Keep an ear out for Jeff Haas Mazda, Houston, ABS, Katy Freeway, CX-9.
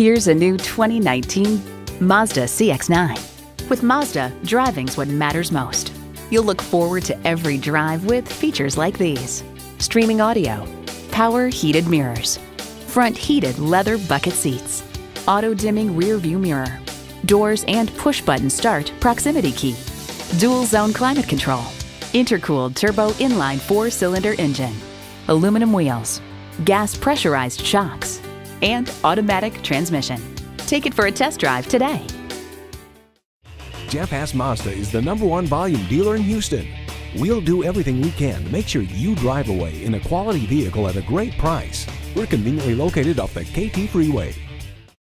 Here's a new 2019 Mazda CX-9. With Mazda, driving's what matters most. You'll look forward to every drive with features like these: streaming audio, power heated mirrors, front heated leather bucket seats, auto dimming rear view mirror, doors and push button start proximity key, dual zone climate control, intercooled turbo inline 4-cylinder engine, aluminum wheels, gas pressurized shocks, and automatic transmission. Take it for a test drive today. Jeff Haas Mazda is the #1 volume dealer in Houston. We'll do everything we can to make sure you drive away in a quality vehicle at a great price. We're conveniently located off the Katy Freeway.